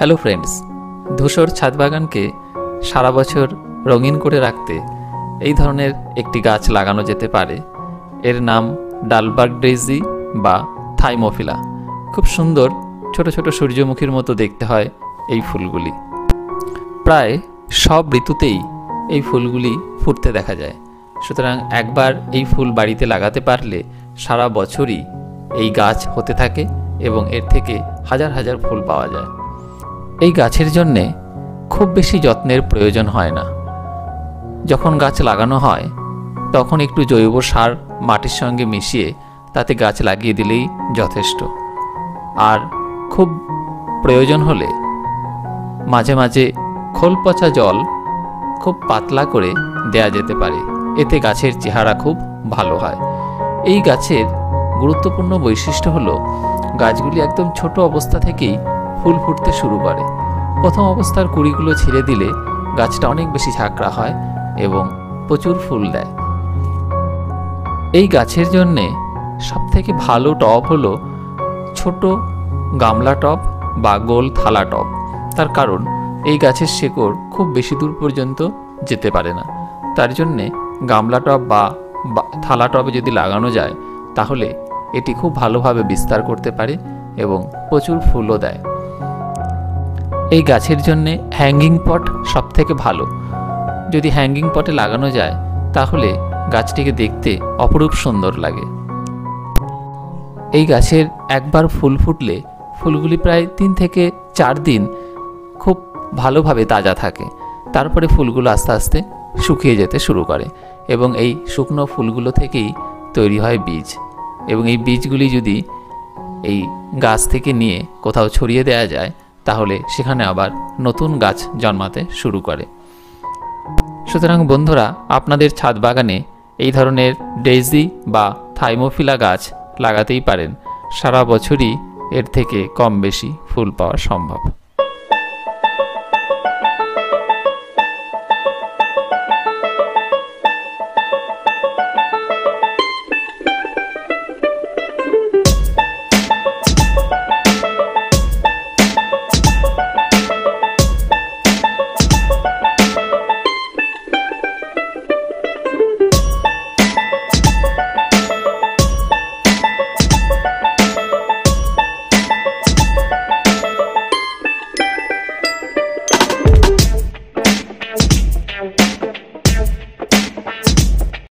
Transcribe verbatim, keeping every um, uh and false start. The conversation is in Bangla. हेलो फ्रेंड्स, धूसर छाद बागान के सारा बछर रंगीन करे राखते एई धरनेर एकटी गाछ लागानो जेते पारे। एर नाम डालबार्ग डेजी बा थाइमोफिला। खूब सुंदर छोटो छोटो सूर्यमुखीर मतो देखते हय एई फुलगुली। प्राय सब ऋतुतेई एई फुलगुली फुटते देखा जाय। सुतरां एकबार एई फुल बाड़ीते लागाते पारले सारा बछरई एई गाछ होते थाके एबं एर थेके हजार हजार फुल पावा जाय। এই গাছের জন্য খুব বেশি যত্নের প্রয়োজন হয় না। যখন গাছ লাগানো হয় তখন একটু জৈব সার মাটির সঙ্গে মিশিয়ে তাতে গাছ লাগিয়ে দিলেই যথেষ্ট। আর খুব প্রয়োজন হলে মাঝে মাঝে খোল পচা জল খুব পাতলা করে দেয়া যেতে পারে, এতে গাছের চেহারা খুব ভালো হয়। এই গাছের গুরুত্বপূর্ণ বৈশিষ্ট্য হলো গাছগুলি একদম ছোট অবস্থা থেকেই फुल फुटते शुरू करे। प्रथम अवस्थार कुड़ीगुलो छिड़े दिले गाछटा अनेक बेशी झाकड़ा हय एबं प्रचुर फुल देय। एई गाछेर जन्य सबथेके भालो टब हलो छोटो गामला टब बा गोल थाला टब। तार कारण एई गाछेर शेकड़ खूब बेशी दूर पर्यन्त जेते पारे ना। तार जन्य गामला टब बा थाला टबे जदि लागानो जाय ताहले एटी खूब भालोभावे विस्तार करते पारे एबं प्रचुर फुलो देय। এই গাছের জন্য হ্যাঙ্গিং পট সবথেকে ভালো। যদি হ্যাঙ্গিং পটে লাগানো যায় তাহলে গাছটিকে দেখতে অপরূপ সুন্দর লাগে। এই গাছের একবার ফুল ফুটলে ফুলগুলি প্রায় তিন থেকে চার দিন খুব ভালোভাবে তাজা থাকে। তারপরে ফুলগুলো আস্তে আস্তে শুকিয়ে যেতে শুরু করে এবং এই শুকনো ফুলগুলো থেকেই তৈরি হয় বীজ। এবং এই বীজগুলি যদি এই গাছ থেকে নিয়ে কোথাও ছড়িয়ে দেওয়া যায় তাহলে সেখানে আবার নতুন গাছ জন্মাতে শুরু করে। সুতরাং বন্ধুরা, আপনাদের ছাদ বাগানে এই ধরনের ডেইজি বা থাইমোফিলা গাছ লাগাতেই পারেন। সারা বছরই এর থেকে কম বেশি ফুল পাওয়া সম্ভব।